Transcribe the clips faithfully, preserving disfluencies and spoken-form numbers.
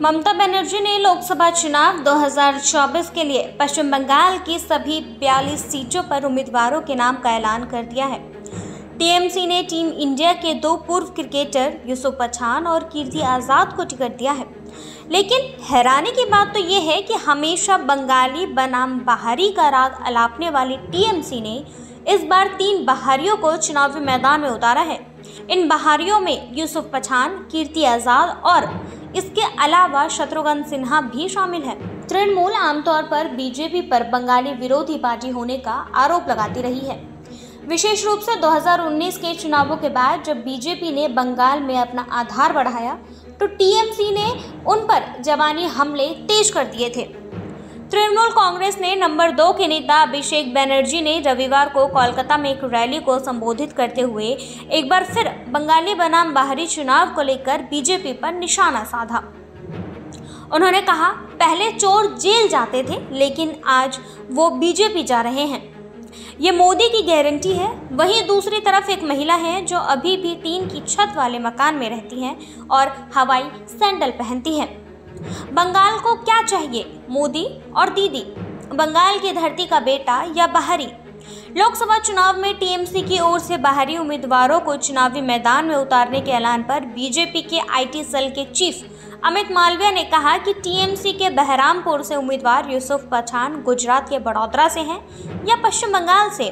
ममता बनर्जी ने लोकसभा चुनाव दो हज़ार चौबीस के लिए पश्चिम बंगाल की सभी बयालीस सीटों पर उम्मीदवारों के नाम का ऐलान कर दिया है। टीएमसी ने टीम इंडिया के दो पूर्व क्रिकेटर यूसुफ पठान और कीर्ति आज़ाद को टिकट दिया है, लेकिन हैरानी की बात तो ये है कि हमेशा बंगाली बनाम बाहरी का राग अलापने वाली टीएमसी ने इस बार तीन बाहरियों को चुनावी मैदान में उतारा है। इन बाहरियों में यूसुफ पठान, कीर्ति आज़ाद और इसके अलावा शत्रुघ्न सिन्हा भी शामिल है। तृणमूल आमतौर पर बीजेपी पर बंगाली विरोधी पार्टी होने का आरोप लगाती रही है, विशेष रूप से दो हज़ार उन्नीस के चुनावों के बाद जब बीजेपी ने बंगाल में अपना आधार बढ़ाया तो टीएमसी ने उन पर जवानी हमले तेज कर दिए थे। तृणमूल कांग्रेस ने नंबर दो के नेता अभिषेक बनर्जी ने रविवार को कोलकाता में एक रैली को संबोधित करते हुए एक बार फिर बंगाली बनाम बाहरी चुनाव को लेकर बीजेपी पर निशाना साधा। उन्होंने कहा, पहले चोर जेल जाते थे लेकिन आज वो बीजेपी जा रहे हैं, ये मोदी की गारंटी है। वहीं दूसरी तरफ एक महिला है जो अभी भी टीन की छत वाले मकान में रहती है और हवाई सैंडल पहनती है। बंगाल को क्या चाहिए, मोदी और दीदी, बंगाल की धरती का बेटा या बाहरी? लोकसभा चुनाव में टीएमसी की ओर से बाहरी उम्मीदवारों को चुनावी मैदान में उतारने के ऐलान पर बीजेपी के आईटी सेल के चीफ अमित मालवीय ने कहा कि टीएमसी के बहरामपुर से उम्मीदवार यूसुफ पठान गुजरात के बड़ौदरा से हैं या पश्चिम बंगाल से।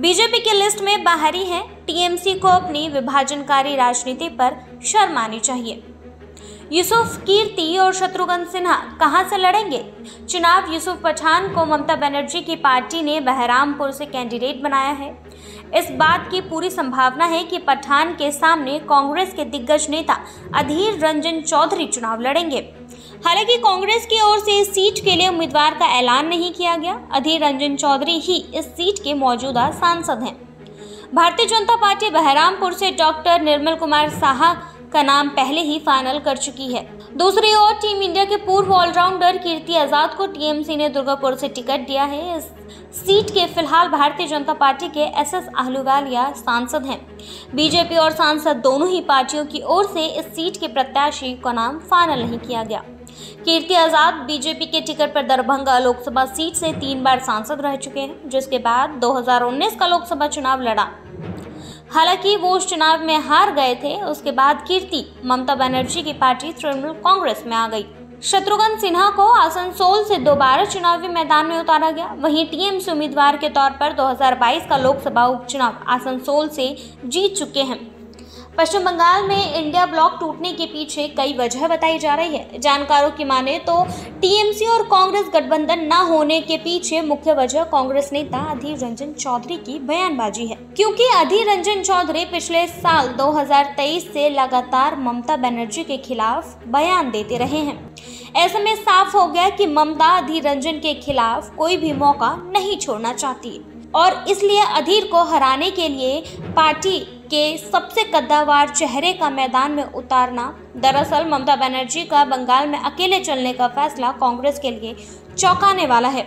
बीजेपी की लिस्ट में बाहरी हैं। टीएमसी को अपनी विभाजनकारी राजनीति पर शर्म आनी चाहिए। यूसुफ, कीर्ति और शत्रुघ्न सिन्हा कहां से लड़ेंगे चुनाव? यूसुफ पठान को ममता बनर्जी की पार्टी ने बहरामपुर से कैंडिडेट बनाया है। इस बात की पूरी संभावना है कि पठान के सामने कांग्रेस के दिग्गज नेता अधीर रंजन चौधरी चुनाव लड़ेंगे। हालांकि कांग्रेस की ओर से इस सीट के लिए उम्मीदवार का ऐलान नहीं किया गया। अधीर रंजन चौधरी ही इस सीट के मौजूदा सांसद हैं। भारतीय जनता पार्टी बहरामपुर से डॉक्टर निर्मल कुमार साहा का नाम पहले ही फाइनल कर चुकी है। दूसरी ओर टीम इंडिया के पूर्व ऑलराउंडर कीर्ति आज़ाद को टीएमसी ने दुर्गापुर से टिकट दिया है। इस सीट के फिलहाल भारतीय जनता पार्टी के एस एस अहलूवालिया सांसद हैं। बीजेपी और सांसद दोनों ही पार्टियों की ओर से इस सीट के प्रत्याशी का नाम फाइनल नहीं किया गया। कीर्ति आज़ाद बीजेपी के टिकट पर दरभंगा लोकसभा सीट से तीन बार सांसद रह चुके हैं, जिसके बाद दो हजार उन्नीस का लोकसभा चुनाव लड़ा। हालांकि वो उस चुनाव में हार गए थे। उसके बाद कीर्ति ममता बनर्जी की पार्टी तृणमूल कांग्रेस में आ गई। शत्रुघ्न सिन्हा को आसनसोल से दोबारा चुनावी मैदान में उतारा गया। वहीं टीएमसी उम्मीदवार के तौर पर दो हज़ार बाईस का लोकसभा उपचुनाव आसनसोल से जीत चुके हैं। पश्चिम बंगाल में इंडिया ब्लॉक टूटने के पीछे कई वजह बताई जा रही है। जानकारों की माने तो टीएमसी और कांग्रेस गठबंधन न होने के पीछे मुख्य वजह कांग्रेस नेता अधीर रंजन चौधरी की बयानबाजी है, क्योंकि अधीर रंजन चौधरी पिछले साल दो हज़ार तेईस से लगातार ममता बनर्जी के खिलाफ बयान देते रहे हैं। ऐसे में साफ हो गया कि ममता अधीर रंजन के खिलाफ कोई भी मौका नहीं छोड़ना चाहती और इसलिए अधीर को हराने के लिए पार्टी के सबसे कद्दावर चेहरे का मैदान में उतारना। दरअसल ममता बनर्जी का बंगाल में अकेले चलने का फैसला कांग्रेस के लिए चौंकाने वाला है,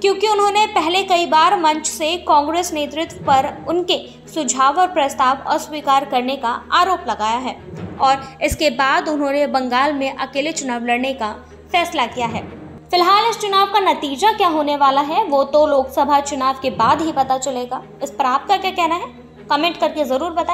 क्योंकि उन्होंने पहले कई बार मंच से कांग्रेस नेतृत्व पर उनके सुझाव और प्रस्ताव अस्वीकार करने का आरोप लगाया है और इसके बाद उन्होंने बंगाल में अकेले चुनाव लड़ने का फैसला किया है। फिलहाल इस चुनाव का नतीजा क्या होने वाला है वो तो लोकसभा चुनाव के बाद ही पता चलेगा। इस पर आपका क्या कहना है, कमेंट करके ज़रूर बताएं।